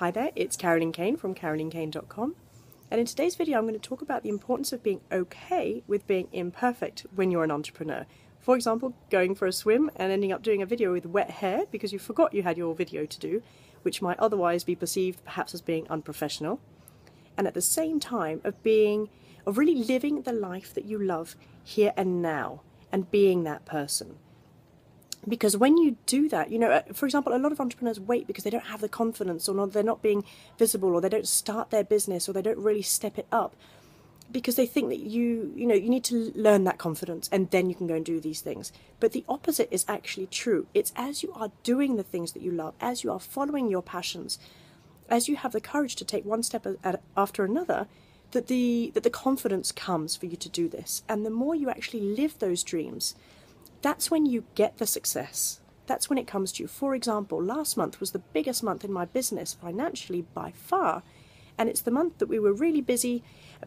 Hi there, it's Caroline Cain from carolinecain.com, and in today's video I'm going to talk about the importance of being okay with being imperfect when you're an entrepreneur. For example, going for a swim and ending up doing a video with wet hair because you forgot you had your video to do, which might otherwise be perceived perhaps as being unprofessional. And at the same time of really living the life that you love here and now and being that person. Because when you do that, you know, for example, a lot of entrepreneurs wait because they don't have the confidence, or they're not being visible, or they don't start their business, or they don't really step it up because they think that you need to learn that confidence and then you can go and do these things. But the opposite is actually true. It's as you are doing the things that you love, as you are following your passions, as you have the courage to take one step after another, that the confidence comes for you to do this. And the more you actually live those dreams, that's when you get the success. That's when it comes to you. For example, last month was the biggest month in my business financially by far. And it's the month that we were really busy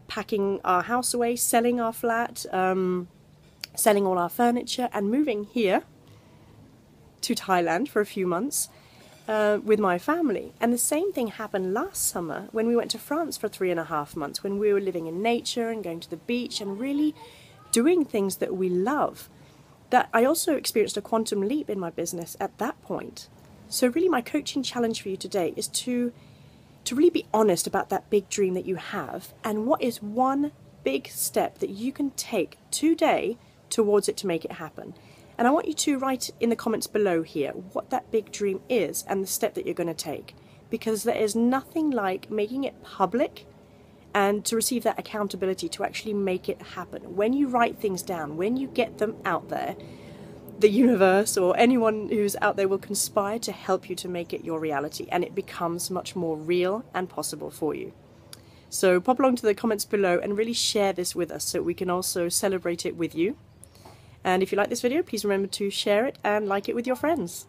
packing our house away, selling our flat, selling all our furniture, and moving here to Thailand for a few months with my family. And the same thing happened last summer when we went to France for 3.5 months, when we were living in nature and going to the beach and really doing things that we love. That I also experienced a quantum leap in my business at that point. So really my coaching challenge for you today is to really be honest about that big dream that you have, and what is one big step that you can take today towards it to make it happen. And I want you to write in the comments below here what that big dream is and the step that you're going to take, because there is nothing like making it public and to receive that accountability to actually make it happen. When you write things down, when you get them out there, the universe or anyone who's out there will conspire to help you to make it your reality, and it becomes much more real and possible for you. So pop along to the comments below and really share this with us so we can also celebrate it with you. And if you like this video, please remember to share it and like it with your friends.